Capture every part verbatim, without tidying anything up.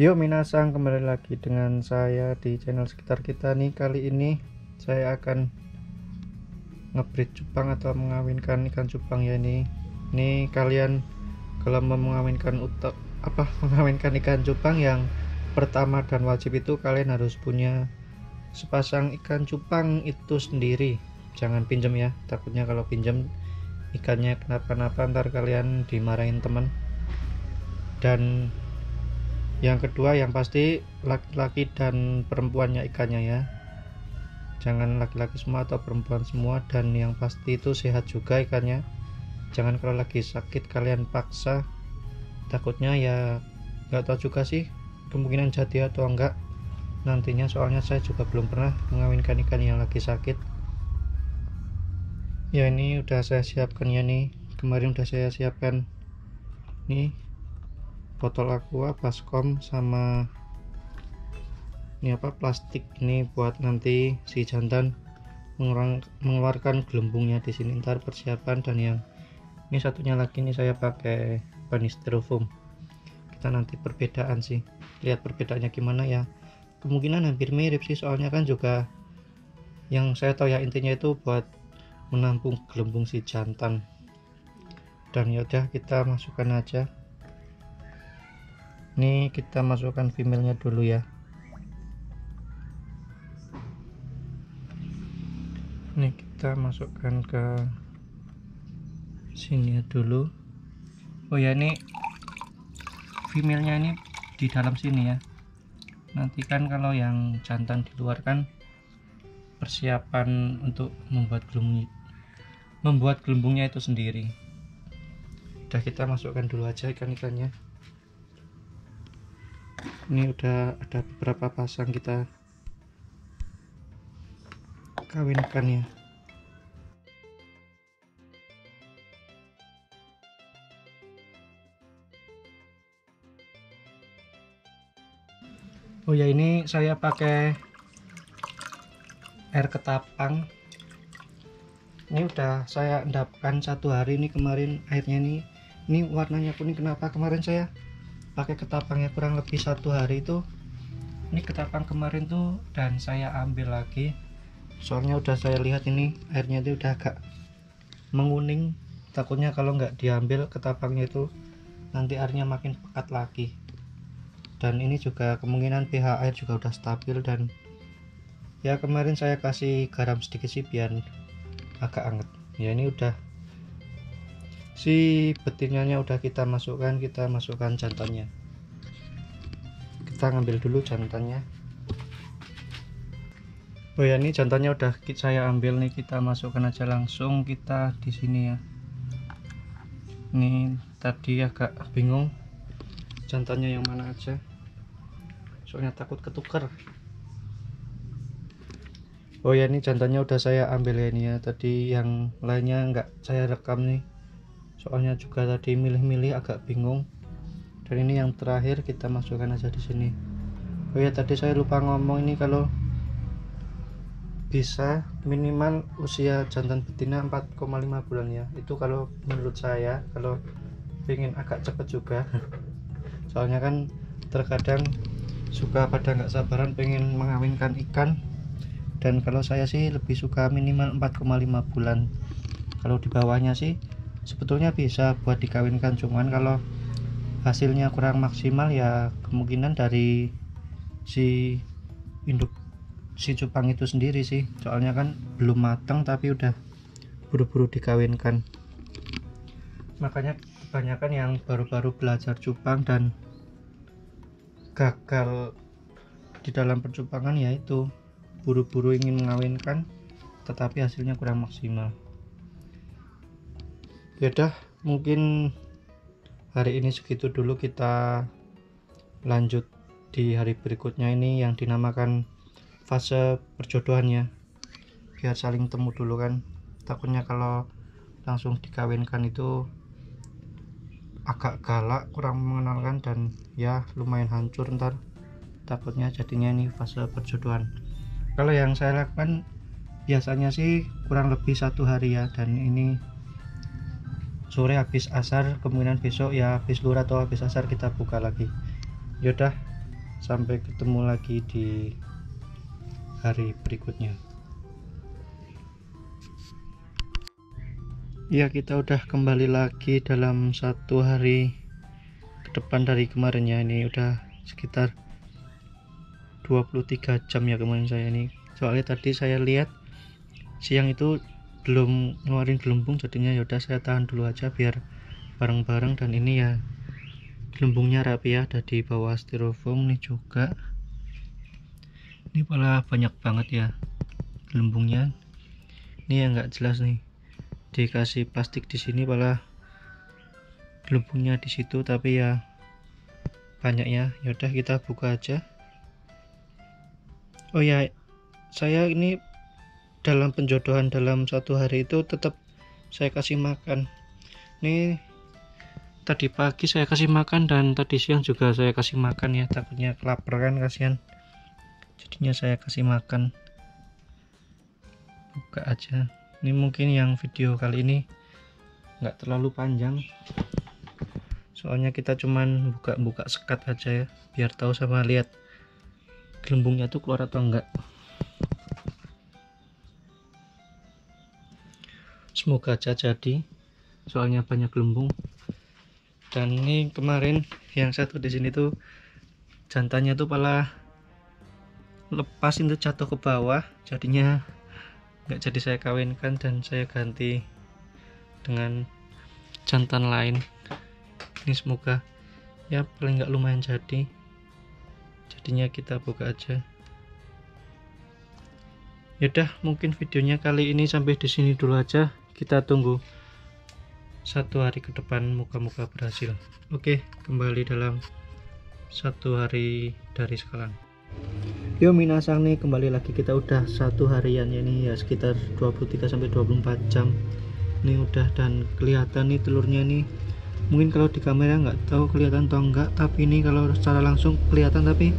Yuk minasang, kembali lagi dengan saya di channel sekitar kita nih. Kali ini saya akan ngebreed cupang atau mengawinkan ikan cupang ya. Ini ini kalian kalau mau mengawinkan utak apa mengawinkan ikan cupang, yang pertama dan wajib itu kalian harus punya sepasang ikan cupang itu sendiri, jangan pinjem ya, takutnya kalau pinjem ikannya kenapa-napa ntar kalian dimarahin teman. Dan yang kedua yang pasti laki-laki dan perempuannya ikannya ya, jangan laki-laki semua atau perempuan semua. Dan yang pasti itu sehat juga ikannya, jangan kalau lagi sakit kalian paksa, takutnya ya nggak tahu juga sih kemungkinan jadi atau enggak nantinya, soalnya saya juga belum pernah mengawinkan ikan yang lagi sakit ya. Ini udah saya siapkan ya, nih kemarin udah saya siapkan nih botol aqua, baskom, sama ini apa plastik ini buat nanti si jantan mengeluarkan gelembungnya di sini, ntar persiapan. Dan yang ini satunya lagi ini saya pakai ban styrofoam. Kita nanti perbedaan sih, lihat perbedaannya gimana ya, kemungkinan hampir mirip sih, soalnya kan juga yang saya tahu ya, intinya itu buat menampung gelembung si jantan. Dan yaudah kita masukkan aja. Ini kita masukkan female-nya dulu ya. Ini kita masukkan ke sini dulu. Oh ya, ini female-nya ini di dalam sini ya. Nanti kan kalau yang jantan di luar kan persiapan untuk membuat gelembung membuat gelembungnya itu sendiri. Udah kita masukkan dulu aja ikan-ikannya. Ini udah ada beberapa pasang kita kawinkan ya. Oh ya, ini saya pakai air ketapang. Ini udah saya endapkan satu hari ini kemarin airnya nih. Ini warnanya kuning, kenapa kemarin saya pakai ketapangnya kurang lebih satu hari itu. Ini ketapang kemarin tuh dan saya ambil lagi, soalnya udah saya lihat ini airnya itu udah agak menguning, takutnya kalau nggak diambil ketapangnya itu nanti airnya makin pekat lagi. Dan ini juga kemungkinan pH air juga udah stabil. Dan ya kemarin saya kasih garam sedikit sih biar agak anget ya. Ini udah si betinanya udah kita masukkan, kita masukkan jantannya. Kita ngambil dulu jantannya. Oh ya, ini jantannya udah saya ambil nih, kita masukkan aja langsung kita di sini ya. Ini tadi agak bingung jantannya yang mana aja, soalnya takut ketuker. Oh ya, ini jantannya udah saya ambil ya ini ya. Tadi yang lainnya nggak saya rekam nih, soalnya juga tadi milih-milih agak bingung. Dan ini yang terakhir kita masukkan aja di sini. Oh ya, tadi saya lupa ngomong, ini kalau bisa minimal usia jantan betina empat koma lima bulan ya. Itu kalau menurut saya, kalau pengen agak cepet juga, soalnya kan terkadang suka pada nggak sabaran pengen mengawinkan ikan. Dan kalau saya sih lebih suka minimal empat koma lima bulan. Kalau di bawahnya sih sebetulnya bisa buat dikawinkan, cuman kalau hasilnya kurang maksimal ya kemungkinan dari si induk si cupang itu sendiri sih, soalnya kan belum matang tapi udah buru-buru dikawinkan. Makanya kebanyakan yang baru-baru belajar cupang dan gagal di dalam percupangan yaitu buru-buru ingin mengawinkan tetapi hasilnya kurang maksimal. Ya udah, mungkin hari ini segitu dulu, kita lanjut di hari berikutnya ini yang dinamakan fase perjodohan ya, biar saling temu dulu kan, takutnya kalau langsung dikawinkan itu agak galak, kurang mengenalkan, dan ya lumayan hancur ntar takutnya jadinya. Ini fase perjodohan. Kalau yang saya lakukan biasanya sih kurang lebih satu hari ya, dan ini sore habis asar, kemungkinan besok ya habis luhur atau habis asar kita buka lagi. Yaudah, Sampai ketemu lagi di hari berikutnya. Ya, kita udah kembali lagi dalam satu hari ke depan dari kemarin ya. Ini udah sekitar dua puluh tiga jam ya kemarin saya ini. Soalnya tadi saya lihat siang itu belum ngeluarin gelembung, jadinya yaudah saya tahan dulu aja biar bareng-bareng. Dan ini ya gelembungnya rapi ya, ada di bawah styrofoam nih juga. Ini malah banyak banget ya gelembungnya. Ini yang nggak jelas nih, dikasih plastik di sini malah gelembungnya di situ, tapi ya banyak ya. Yaudah kita buka aja. Oh ya, saya ini dalam penjodohan dalam satu hari itu tetap saya kasih makan. Ini tadi pagi saya kasih makan dan tadi siang juga saya kasih makan ya, takutnya kelaparan kasihan, jadinya saya kasih makan. Buka aja. Ini mungkin yang video kali ini nggak terlalu panjang, soalnya kita cuman buka-buka sekat aja ya, biar tahu sama lihat gelembungnya tuh keluar atau enggak. Semoga aja jadi, soalnya banyak gelembung. Dan ini kemarin yang satu di sini tuh jantannya tuh malah lepas itu jatuh ke bawah, jadinya nggak jadi saya kawinkan dan saya ganti dengan jantan lain. Ini semoga ya paling nggak lumayan jadi. Jadinya kita buka aja. Yaudah, mungkin videonya kali ini sampai di sini dulu aja. Kita tunggu satu hari ke depan, moga-moga berhasil. Oke, kembali dalam satu hari dari sekarang. Yo minasang nih, kembali lagi kita udah satu harian ya, ini ya sekitar dua puluh tiga sampai dua puluh empat jam. Ini udah, dan kelihatan nih telurnya nih. Mungkin kalau di kamera nggak tahu kelihatan atau enggak, tapi ini kalau secara langsung kelihatan tapi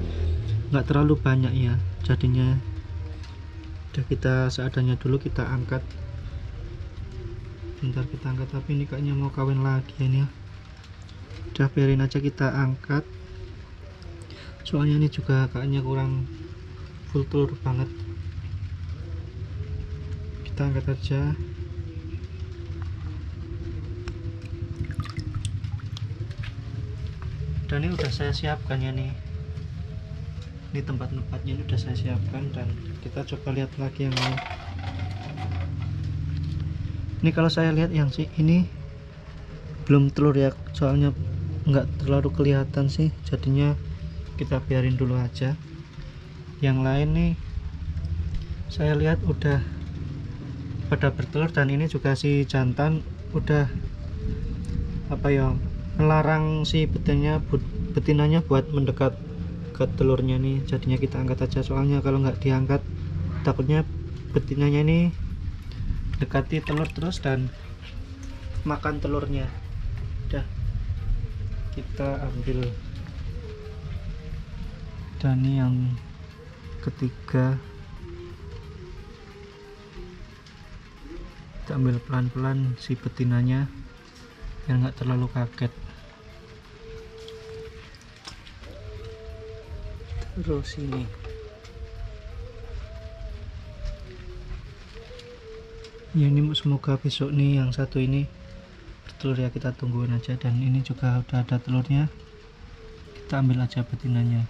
nggak terlalu banyak ya. Jadinya udah kita seadanya dulu, kita angkat. Bentar kita angkat, tapi ini kayaknya mau kawin lagi ini ya. Udah biarin aja kita angkat. Soalnya ini juga kayaknya kurang full telur banget. Kita angkat aja. Dan ini udah saya siapkan ya nih. Ini tempat-tempatnya ini udah saya siapkan, dan kita coba lihat lagi yang ini. Ini kalau saya lihat yang sih ini belum telur ya, soalnya nggak terlalu kelihatan sih, jadinya kita biarin dulu aja. Yang lain nih saya lihat udah pada bertelur, dan ini juga si jantan udah apa ya, melarang si betinanya betinanya buat mendekat ke telurnya nih, jadinya kita angkat aja. Soalnya kalau nggak diangkat takutnya betinanya ini dekati telur terus dan makan telurnya. Udah kita ambil. Dan ini yang ketiga kita ambil pelan-pelan si betinanya yang nggak terlalu kaget. Terus ini ya, ini semoga besok nih yang satu ini bertelur ya, kita tungguin aja. Dan ini juga udah ada telurnya, kita ambil aja betinanya.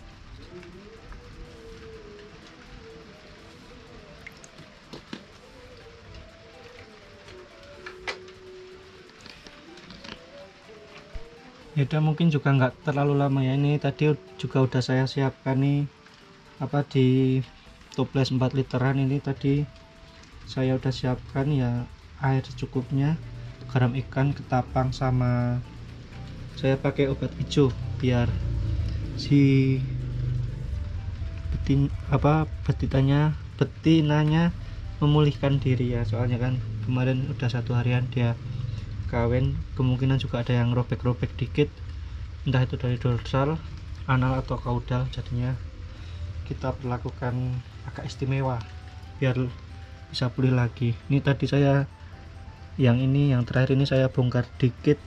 Yaudah, mungkin juga nggak terlalu lama ya. Ini tadi juga udah saya siapkan nih apa di toples empat literan. Ini tadi saya udah siapkan ya air secukupnya, garam ikan, ketapang, sama saya pakai obat hijau biar si betin apa betitanya betinanya memulihkan diri ya. Soalnya kan kemarin udah satu harian dia kawin, kemungkinan juga ada yang robek-robek dikit, entah itu dari dorsal, anal, atau kaudal. Jadinya kita perlakukan agak istimewa biar bisa pulih lagi. Ini tadi saya yang ini yang terakhir ini saya bongkar dikit,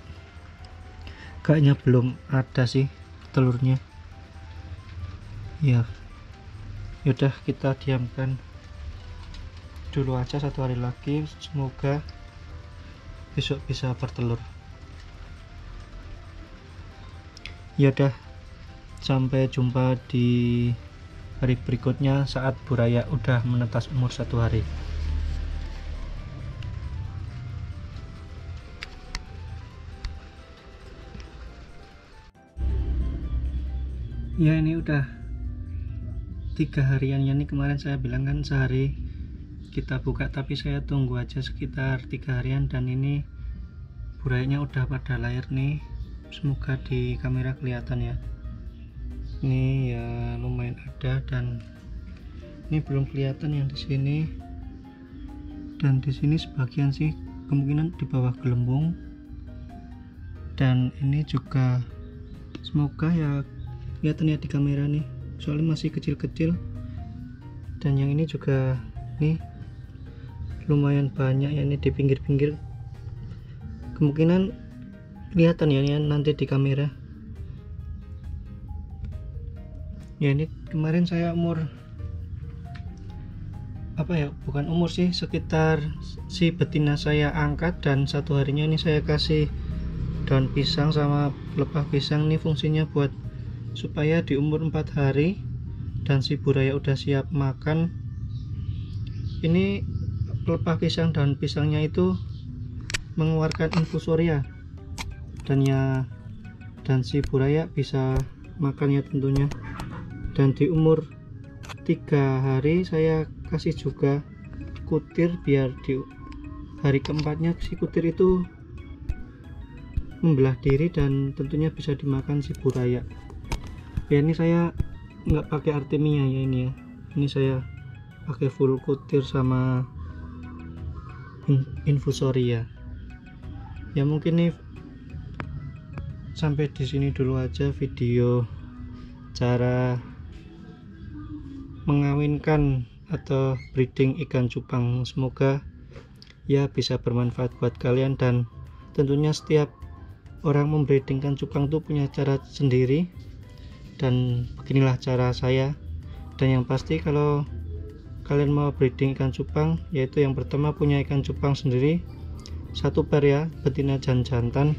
kayaknya belum ada sih telurnya. ya yaudah kita diamkan dulu aja satu hari lagi, semoga besok bisa bertelur. Yaudah, sampai jumpa di hari berikutnya saat burayak udah menetas umur satu hari. Ya, ini udah tiga harian ya. Ini kemarin saya bilang kan sehari kita buka, tapi saya tunggu aja sekitar tiga harian, dan ini burayaknya udah pada lahir nih. Semoga di kamera kelihatan ya. Ini ya lumayan ada, dan ini belum kelihatan yang di sini dan di sini sebagian sih, kemungkinan di bawah gelembung. Dan ini juga semoga ya kelihatan ya di kamera nih, soalnya masih kecil-kecil. Dan yang ini juga nih lumayan banyak ya, ini di pinggir-pinggir, kemungkinan kelihatan ya ini nanti di kamera ya. Ini kemarin saya umur apa ya, bukan umur sih, sekitar si betina saya angkat, dan satu harinya ini saya kasih daun pisang sama pelepah pisang. Ini fungsinya buat supaya di umur empat hari dan si burayak udah siap makan, ini pelepah pisang, daun pisangnya itu mengeluarkan infusoria, dan ya dan si burayak bisa makannya tentunya. Dan di umur tiga hari saya kasih juga kutir, biar di hari keempatnya si kutir itu membelah diri dan tentunya bisa dimakan si burayak. Ya, ini saya nggak pakai artemia ya, ini ya ini saya pakai full kutir sama infusoria ya. Mungkin nih sampai di sini dulu aja video cara mengawinkan atau breeding ikan cupang. Semoga ya bisa bermanfaat buat kalian, dan tentunya setiap orang membreedingkan cupang tuh punya cara sendiri, dan beginilah cara saya. Dan yang pasti kalau kalian mau breeding ikan cupang, yaitu yang pertama punya ikan cupang sendiri satu pair ya, betina dan jantan,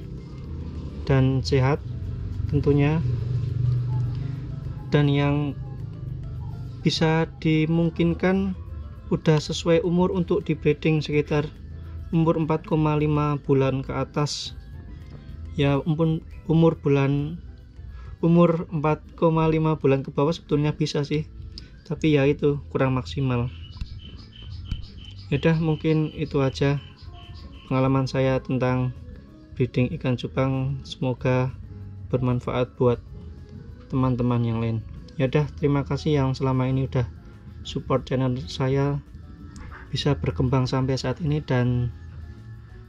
dan sehat tentunya. Dan yang bisa dimungkinkan udah sesuai umur untuk di breeding sekitar umur empat koma lima bulan ke atas ya. Umur bulan umur empat koma lima bulan ke bawah sebetulnya bisa sih, tapi ya itu kurang maksimal. Yaudah, mungkin itu aja pengalaman saya tentang breeding ikan cupang, semoga bermanfaat buat teman-teman yang lain. Yaudah, terima kasih yang selama ini udah support channel saya bisa berkembang sampai saat ini, dan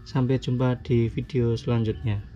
sampai jumpa di video selanjutnya.